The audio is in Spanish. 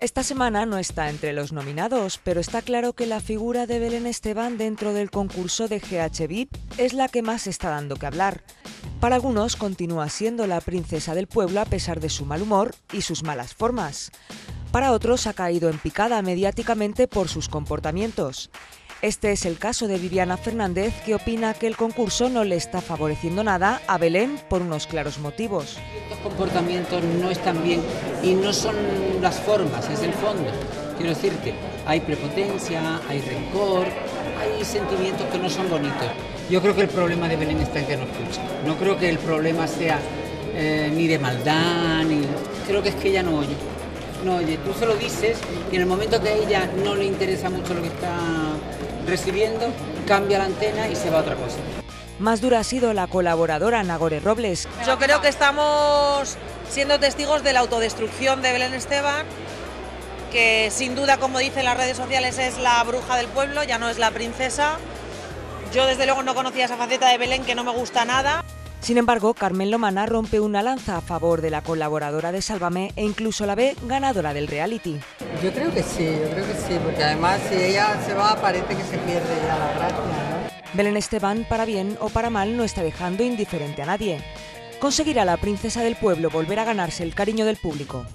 Esta semana no está entre los nominados, pero está claro que la figura de Belén Esteban dentro del concurso de GH VIP es la que más está dando que hablar. Para algunos continúa siendo la princesa del pueblo a pesar de su mal humor y sus malas formas. Para otros ha caído en picada mediáticamente por sus comportamientos. Este es el caso de Viviana Fernández, que opina que el concurso no le está favoreciendo nada a Belén por unos claros motivos. Estos comportamientos no están bien y no son las formas, es el fondo. Quiero decirte, hay prepotencia, hay rencor, hay sentimientos que no son bonitos. Yo creo que el problema de Belén está en que no escucha. No creo que el problema sea ni de maldad, ni... Creo que es que ella no oye. No oye, tú se lo dices y en el momento que a ella no le interesa mucho lo que está recibiendo, cambia la antena y se va a otra cosa. Más dura ha sido la colaboradora Nagore Robles. Yo creo que estamos siendo testigos de la autodestrucción de Belén Esteban, que sin duda, como dicen las redes sociales, es la bruja del pueblo, ya no es la princesa. Yo desde luego no conocía esa faceta de Belén que no me gusta nada. Sin embargo, Carmen Lomana rompe una lanza a favor de la colaboradora de Sálvame e incluso la ve ganadora del reality. Yo creo que sí, porque además si ella se va parece que se pierde ya la gracia, ¿no? Belén Esteban, para bien o para mal, no está dejando indiferente a nadie. ¿Conseguirá la princesa del pueblo volver a ganarse el cariño del público?